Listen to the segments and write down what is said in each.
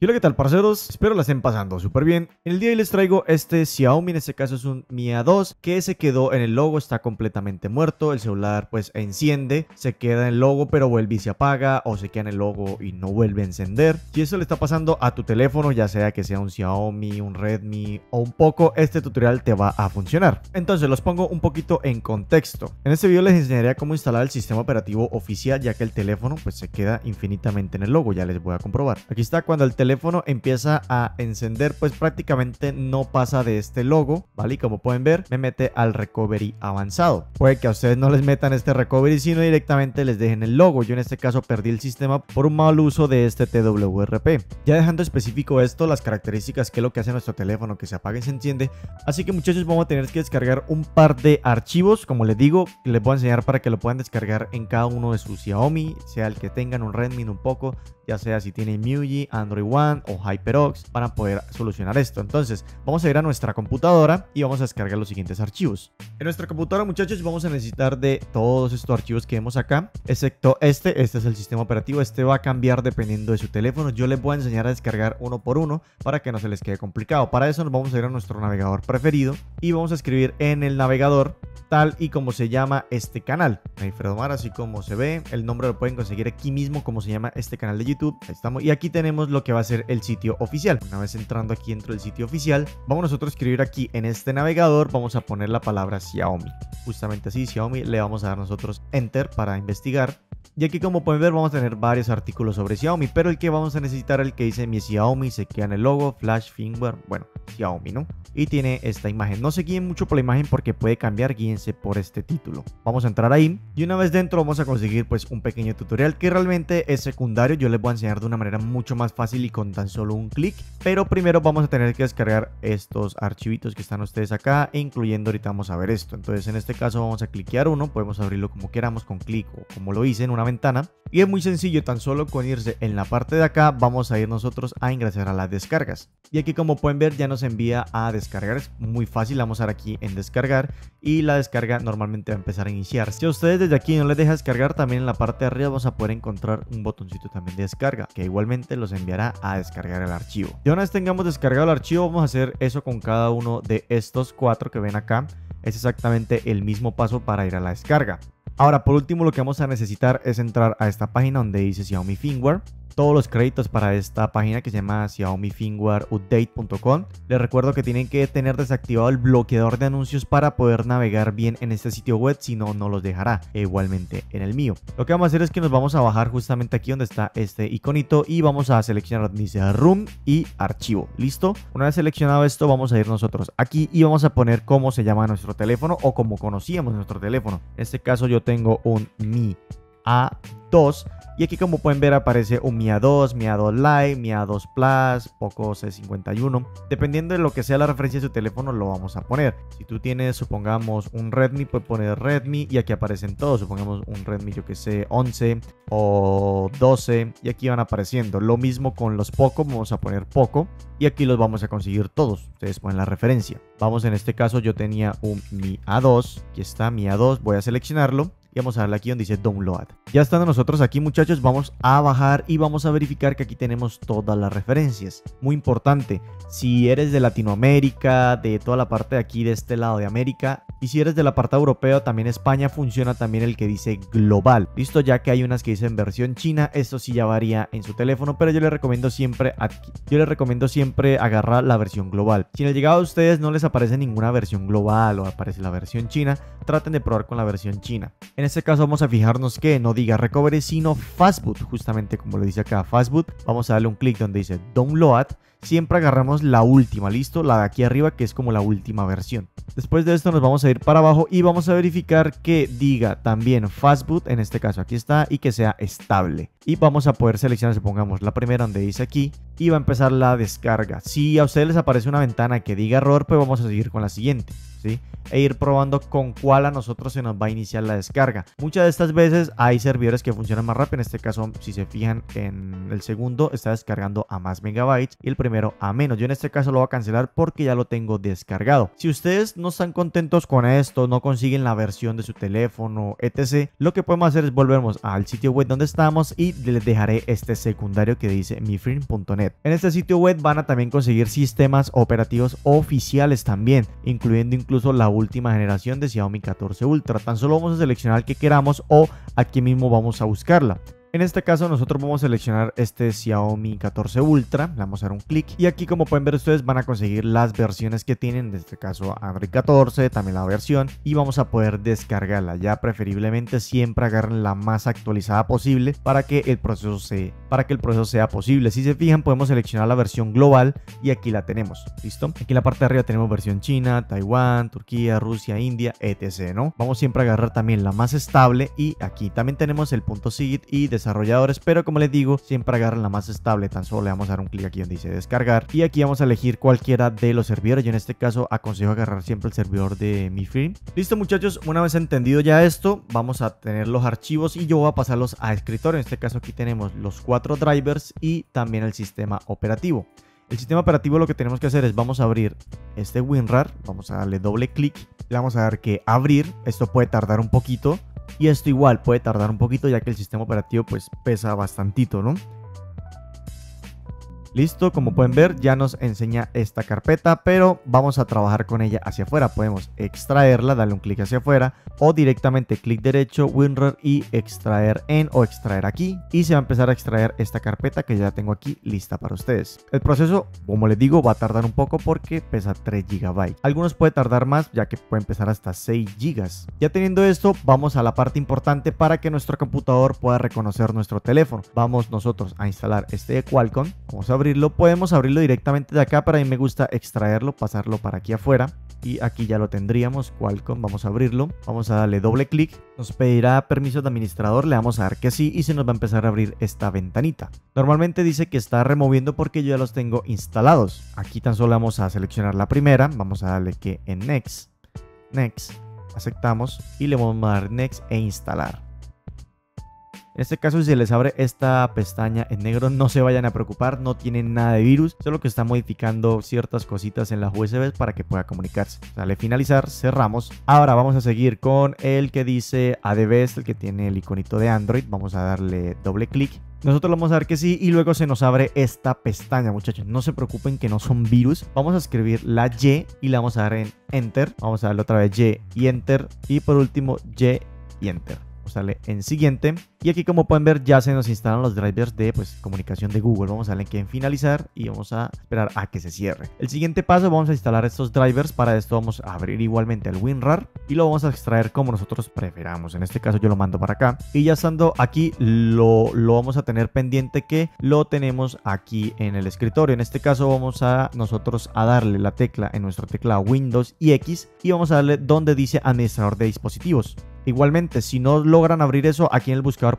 Y hola, ¿qué tal, parceros? Espero la estén pasando súper bien. El día de hoy les traigo este Xiaomi, en este caso es un Mi A2, que se quedó en el logo, está completamente muerto. El celular pues enciende, se queda en el logo pero vuelve y se apaga, o se queda en el logo y no vuelve a encender. Si eso le está pasando a tu teléfono, ya sea que sea un Xiaomi, un Redmi o un Poco, este tutorial te va a funcionar. Entonces los pongo un poquito en contexto. En este video les enseñaré cómo instalar el sistema operativo oficial, ya que el teléfono pues se queda infinitamente en el logo, ya les voy a comprobar. Aquí está, cuando el teléfono empieza a encender pues prácticamente no pasa de este logo, ¿vale? Y como pueden ver me mete al recovery avanzado. Puede que a ustedes no les metan este recovery sino directamente les dejen el logo. Yo en este caso perdí el sistema por un mal uso de este TWRP. Ya dejando específico esto, las características, que es lo que hace nuestro teléfono, que se apaga y se enciende. Así que muchachos, vamos a tener que descargar un par de archivos, como les digo, que les voy a enseñar para que lo puedan descargar en cada uno de sus Xiaomi, sea el que tengan, un Redmi, un Poco, ya sea si tiene MIUI, Android One o HyperOx, para poder solucionar esto. Entonces vamos a ir a nuestra computadora y vamos a descargar los siguientes archivos. En nuestra computadora, muchachos, vamos a necesitar de todos estos archivos que vemos acá, excepto este es el sistema operativo. Este va a cambiar dependiendo de su teléfono. Yo les voy a enseñar a descargar uno por uno para que no se les quede complicado. Para eso nos vamos a ir a nuestro navegador preferido y vamos a escribir en el navegador tal y como se llama este canal, Neifredomar, así como se ve. El nombre lo pueden conseguir aquí mismo, como se llama este canal de YouTube. Ahí estamos, y aquí tenemos lo que va a ser el sitio oficial. Una vez entrando aquí dentro del sitio oficial, vamos nosotros a escribir aquí en este navegador, vamos a poner la palabra Xiaomi, justamente así, Xiaomi, le vamos a dar nosotros Enter para investigar. Y aquí, como pueden ver, vamos a tener varios artículos sobre Xiaomi, pero el que vamos a necesitar es el que dice Mi Xiaomi, se queda en el logo, Flash, Firmware, bueno, Xiaomi, ¿no? Y tiene esta imagen. No se guíen mucho por la imagen porque puede cambiar, guíense por este título. Vamos a entrar ahí y una vez dentro vamos a conseguir pues un pequeño tutorial que realmente es secundario. Yo les voy a enseñar de una manera mucho más fácil y con tan solo un clic. Pero primero vamos a tener que descargar estos archivitos que están ustedes acá, incluyendo ahorita vamos a ver esto. Entonces en este caso vamos a cliquear uno, podemos abrirlo como queramos, con clic o como lo hice en una ventana. Y es muy sencillo, tan solo con irse en la parte de acá vamos a ir nosotros a ingresar a las descargas. Y aquí, como pueden ver, ya nos envía a descargar. Es muy fácil, vamos a dar aquí en descargar y la descarga normalmente va a empezar a iniciar. Si a ustedes desde aquí no les deja descargar, también en la parte de arriba vamos a poder encontrar un botoncito también de descarga, que igualmente los enviará a descargar el archivo. Y una vez tengamos descargado el archivo, vamos a hacer eso con cada uno de estos 4 que ven acá. Es exactamente el mismo paso para ir a la descarga. Ahora, por último, lo que vamos a necesitar es entrar a esta página donde dice Xiaomi Firmware. Todos los créditos para esta página, que se llama XiaomiFirmwareUpdate.com. Les recuerdo que tienen que tener desactivado el bloqueador de anuncios para poder navegar bien en este sitio web, si no, no los dejará, igualmente en el mío. Lo que vamos a hacer es que nos vamos a bajar justamente aquí donde está este iconito y vamos a seleccionar dice Room y Archivo. ¿Listo? Una vez seleccionado esto, vamos a ir nosotros aquí y vamos a poner cómo se llama nuestro teléfono o como conocíamos nuestro teléfono. En este caso yo tengo un Mi A2. Y aquí, como pueden ver, aparece un Mi A2, Mi A2 Lite, Mi A2 Plus, Poco C51. Dependiendo de lo que sea la referencia de su teléfono, lo vamos a poner. Si tú tienes, supongamos, un Redmi, puedes poner Redmi y aquí aparecen todos. Supongamos un Redmi, yo que sé, 11 o 12 y aquí van apareciendo. Lo mismo con los Poco, vamos a poner Poco y aquí los vamos a conseguir todos. Ustedes ponen la referencia. Vamos, en este caso yo tenía un Mi A2. Aquí está Mi A2, voy a seleccionarlo. Y vamos a darle aquí donde dice Download. Ya estando nosotros aquí, muchachos, vamos a bajar y vamos a verificar que aquí tenemos todas las referencias. Muy importante, si eres de Latinoamérica, de toda la parte de aquí, de este lado de América, y si eres del apartado europeo, también España, funciona también el que dice Global. Listo, ya que hay unas que dicen versión china, esto sí ya varía en su teléfono, pero yo les recomiendo siempre aquí. Yo les recomiendo siempre agarrar la versión global. Si en el llegado a ustedes no les aparece ninguna versión global o aparece la versión china, traten de probar con la versión china. En este caso vamos a fijarnos que no diga Recovery sino Fastboot, justamente como lo dice acá, Fastboot. Vamos a darle un clic donde dice Download. Siempre agarramos la última, listo, la de aquí arriba, que es como la última versión. Después de esto nos vamos a ir para abajo y vamos a verificar que diga también Fastboot, en este caso aquí está, y que sea estable. Y vamos a poder seleccionar, supongamos, la primera donde dice aquí, y va a empezar la descarga. Si a ustedes les aparece una ventana que diga error, pues vamos a seguir con la siguiente, ¿sí? E ir probando con cuál a nosotros se nos va a iniciar la descarga. Muchas de estas veces hay servidores que funcionan más rápido. En este caso, si se fijan, en el segundo está descargando a más megabytes y el primero a menos. Yo en este caso lo voy a cancelar porque ya lo tengo descargado. Si ustedes no están contentos con esto, no consiguen la versión de su teléfono, etc., lo que podemos hacer es volvernos al sitio web donde estamos y les dejaré este secundario que dice mifrim.net. mifrim.net. En este sitio web van a también conseguir sistemas operativos oficiales también, incluyendo incluso la última generación de Xiaomi 14 Ultra. Tan solo vamos a seleccionar el que queramos o aquí mismo vamos a buscarla. En este caso nosotros vamos a seleccionar este Xiaomi 14 Ultra, le vamos a dar un clic y aquí como pueden ver ustedes van a conseguir las versiones que tienen, en este caso Android 14, también la versión, y vamos a poder descargarla. Ya preferiblemente siempre agarren la más actualizada posible para que el proceso sea posible. Si se fijan podemos seleccionar la versión global y aquí la tenemos, ¿listo? Aquí en la parte de arriba tenemos versión China, Taiwán, Turquía, Rusia, India, etc, ¿no? Vamos siempre a agarrar también la más estable y aquí también tenemos el punto SIGINT y desarrolladores, pero como les digo siempre agarran la más estable. Tan solo le vamos a dar un clic aquí donde dice descargar y aquí vamos a elegir cualquiera de los servidores. Yo en este caso aconsejo agarrar siempre el servidor de mifrim. Listo muchachos, una vez entendido ya esto vamos a tener los archivos y yo voy a pasarlos a escritorio. En este caso aquí tenemos los 4 drivers y también el sistema operativo. El sistema operativo lo que tenemos que hacer es vamos a abrir este WinRAR, vamos a darle doble clic, le vamos a dar que abrir. Esto puede tardar un poquito y esto igual puede tardar un poquito ya que el sistema operativo pues pesa bastantito, ¿no? Listo, como pueden ver ya nos enseña esta carpeta, pero vamos a trabajar con ella hacia afuera. Podemos extraerla, darle un clic hacia afuera o directamente clic derecho, WinRAR y extraer en o extraer aquí, y se va a empezar a extraer esta carpeta que ya tengo aquí lista para ustedes. El proceso, como les digo, va a tardar un poco porque pesa 3 GB. Algunos puede tardar más ya que pueden pesar hasta 6 GB. Ya teniendo esto, vamos a la parte importante para que nuestro computador pueda reconocer nuestro teléfono. Vamos nosotros a instalar este de Qualcomm, vamos a abrirlo, podemos abrirlo directamente de acá, pero a mí me gusta extraerlo, pasarlo para aquí afuera y aquí ya lo tendríamos, Qualcomm. Vamos a abrirlo, vamos a darle doble clic, nos pedirá permiso de administrador, le vamos a dar que sí y se nos va a empezar a abrir esta ventanita. Normalmente dice que está removiendo porque yo ya los tengo instalados. Aquí tan solo vamos a seleccionar la primera, vamos a darle que en Next, Next, aceptamos y le vamos a dar Next e instalar. En este caso, si se les abre esta pestaña en negro, no se vayan a preocupar, no tienen nada de virus, solo que está modificando ciertas cositas en las USBs para que pueda comunicarse. Sale finalizar, cerramos. Ahora vamos a seguir con el que dice ADBs, el que tiene el iconito de Android. Vamos a darle doble clic. Nosotros vamos a dar que sí y luego se nos abre esta pestaña, muchachos. No se preocupen que no son virus. Vamos a escribir la Y y le vamos a dar en Enter. Vamos a darle otra vez Y y Enter. Y por último, Y y Enter. Sale en siguiente y aquí como pueden ver ya se nos instalan los drivers de comunicación de Google. Vamos a darle en finalizar y vamos a esperar a que se cierre. El siguiente paso, vamos a instalar estos drivers. Para esto vamos a abrir igualmente el WinRAR y lo vamos a extraer como nosotros preferamos. En este caso yo lo mando para acá y ya estando aquí lo vamos a tener pendiente que lo tenemos aquí en el escritorio. En este caso vamos a nosotros a darle la tecla en nuestra tecla Windows y X y vamos a darle donde dice administrador de dispositivos. Igualmente, si no logran abrir eso, aquí en el buscador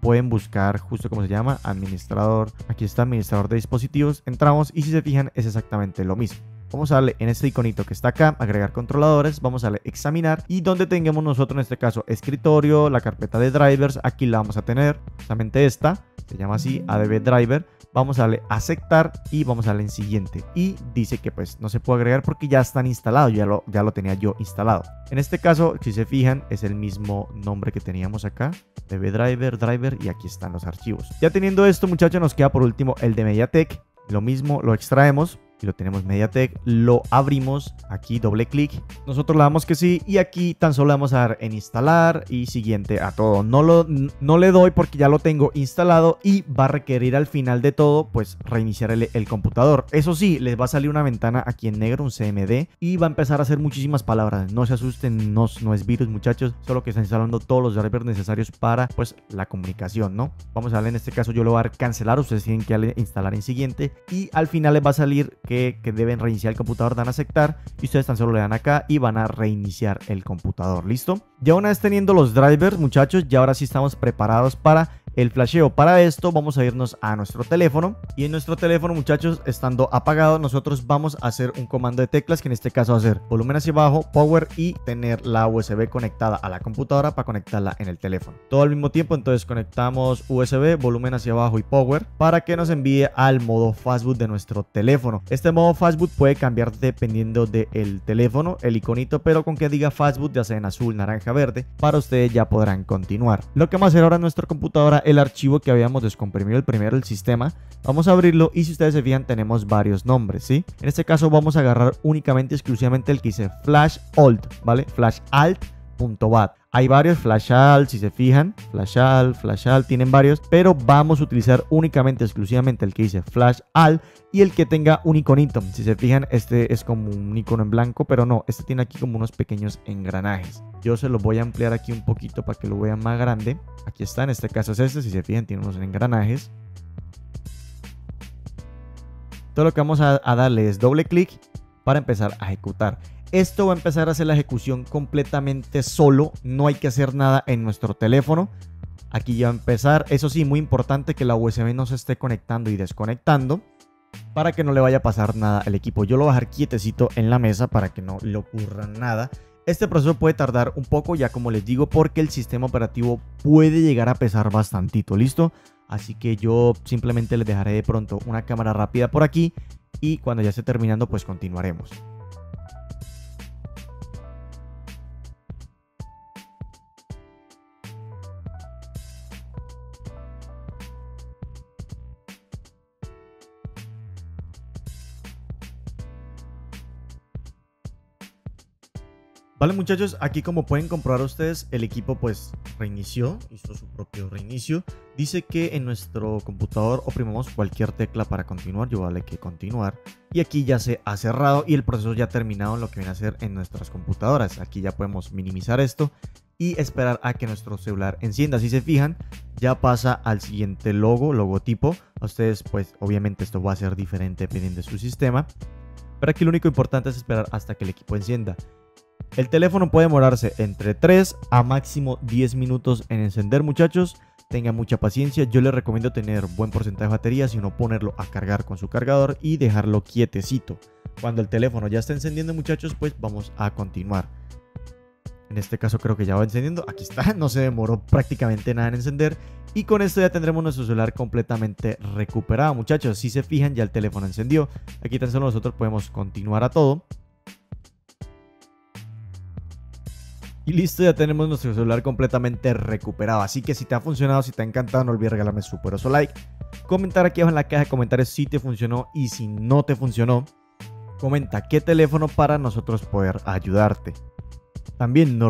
pueden buscar justo como se llama, administrador. Aquí está administrador de dispositivos, entramos y si se fijan es exactamente lo mismo. Vamos a darle en este iconito que está acá, agregar controladores, vamos a darle examinar y donde tengamos nosotros en este caso escritorio, la carpeta de drivers, aquí la vamos a tener, justamente esta, se llama así, ADB driver. Vamos a darle aceptar y vamos a darle en siguiente y dice que pues no se puede agregar porque ya están instalados, ya lo tenía yo instalado. En este caso, si se fijan, es el mismo nombre que teníamos acá, ADB driver, driver y aquí están los archivos. Ya teniendo esto muchachos, nos queda por último el de MediaTek, lo mismo, lo extraemos. Y lo tenemos MediaTek, lo abrimos, aquí doble clic, nosotros le damos que sí y aquí tan solo le vamos a dar en instalar y siguiente a todo. No le doy porque ya lo tengo instalado y va a requerir al final de todo pues reiniciar el computador. Eso sí, les va a salir una ventana aquí en negro, un CMD y va a empezar a hacer muchísimas palabras. No se asusten, no es virus muchachos, solo que está instalando todos los drivers necesarios para pues la comunicación, ¿no? Vamos a darle en este caso, yo lo voy a dar cancelar, ustedes tienen que darle instalar en siguiente y al final les va a salir que deben reiniciar el computador, dan a aceptar y ustedes tan solo le dan acá y van a reiniciar el computador, ¿listo? Ya una vez teniendo los drivers, muchachos, ya ahora sí estamos preparados para el flasheo. Para esto vamos a irnos a nuestro teléfono y en nuestro teléfono, muchachos, estando apagado, nosotros vamos a hacer un comando de teclas que en este caso va a ser volumen hacia abajo, power y tener la USB conectada a la computadora para conectarla en el teléfono. Todo al mismo tiempo, entonces conectamos USB, volumen hacia abajo y power para que nos envíe al modo fastboot de nuestro teléfono. Este modo fastboot puede cambiar dependiendo del teléfono, el iconito, pero con que diga fastboot ya sea en azul, naranja, verde, para ustedes ya podrán continuar. Lo que vamos a hacer ahora en nuestra computadora el archivo que habíamos descomprimido, el sistema. Vamos a abrirlo y si ustedes se fijan tenemos varios nombres, ¿sí? En este caso vamos a agarrar únicamente, exclusivamente el que dice FlashAlt, ¿vale? FlashAlt.bat. Hay varios FlashAlt, si se fijan, FlashAlt, tienen varios, pero vamos a utilizar únicamente, exclusivamente el que dice FlashAlt y el que tenga un iconito. Si se fijan, este es como un icono en blanco, pero no, este tiene aquí como unos pequeños engranajes. Yo se los voy a ampliar aquí un poquito para que lo vean más grande. Aquí está, en este caso es este, si se fijan, tiene unos engranajes. Todo lo que vamos a darle es doble clic para empezar a ejecutar. Esto va a empezar a hacer la ejecución completamente solo, no hay que hacer nada en nuestro teléfono. Aquí ya va a empezar, eso sí, muy importante que la USB no se esté conectando y desconectando para que no le vaya a pasar nada al equipo. Yo lo voy a dejar quietecito en la mesa para que no le ocurra nada. Este proceso puede tardar un poco, ya como les digo, porque el sistema operativo puede llegar a pesar bastantito, ¿listo? Así que yo simplemente les dejaré de pronto una cámara rápida por aquí y cuando ya esté terminando pues continuaremos. Vale muchachos, aquí como pueden comprobar ustedes, el equipo pues reinició, hizo su propio reinicio. Dice que en nuestro computador oprimamos cualquier tecla para continuar, yo vale que continuar. Y aquí ya se ha cerrado y el proceso ya ha terminado en lo que viene a ser en nuestras computadoras. Aquí ya podemos minimizar esto y esperar a que nuestro celular encienda. Si se fijan, ya pasa al siguiente logotipo. A ustedes pues obviamente esto va a ser diferente dependiendo de su sistema. Pero aquí lo único importante es esperar hasta que el equipo encienda. El teléfono puede demorarse entre 3 a máximo 10 minutos en encender, muchachos. Tengan mucha paciencia. Yo les recomiendo tener buen porcentaje de batería, sino ponerlo a cargar con su cargador y dejarlo quietecito. Cuando el teléfono ya está encendiendo, muchachos, pues vamos a continuar. En este caso creo que ya va encendiendo. Aquí está, no se demoró prácticamente nada en encender. Y con esto ya tendremos nuestro celular completamente recuperado, muchachos. Si se fijan, ya el teléfono encendió. Aquí tan solo nosotros podemos continuar a todo. Y listo, ya tenemos nuestro celular completamente recuperado. Así que si te ha funcionado, si te ha encantado, no olvides regalarme su poderoso like. Comentar aquí abajo en la caja de comentarios si te funcionó y si no te funcionó. Comenta qué teléfono para nosotros poder ayudarte. También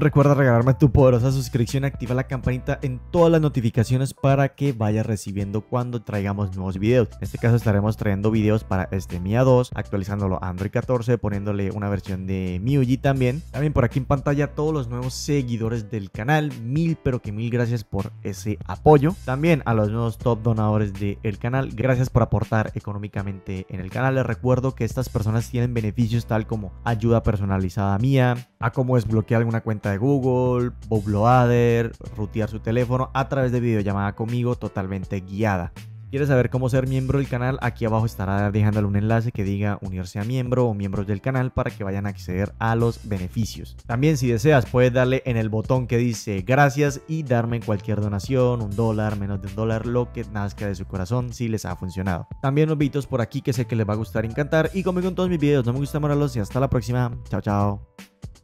recuerda regalarme tu poderosa suscripción y activa la campanita en todas las notificaciones para que vayas recibiendo cuando traigamos nuevos videos. En este caso estaremos trayendo videos para este Mi A2, actualizándolo a Android 14, poniéndole una versión de MIUI también. También por aquí en pantalla todos los nuevos seguidores del canal. Mil pero que mil gracias por ese apoyo. También a los nuevos top donadores del canal. Gracias por aportar económicamente en el canal. Les recuerdo que estas personas tienen beneficios tal como ayuda personalizada mía, a cómo desbloquear alguna cuenta de Google, bootloader, rutear su teléfono a través de videollamada conmigo totalmente guiada. Si quieres saber cómo ser miembro del canal, aquí abajo estará dejándole un enlace que diga unirse a miembro o miembros del canal para que vayan a acceder a los beneficios. También si deseas puedes darle en el botón que dice gracias y darme cualquier donación, $1, menos de $1, lo que nazca de su corazón si les ha funcionado. También los videitos por aquí que sé que les va a gustar, encantar y conmigo en todos mis videos. No me gusta morarlos y hasta la próxima. Chao, chao.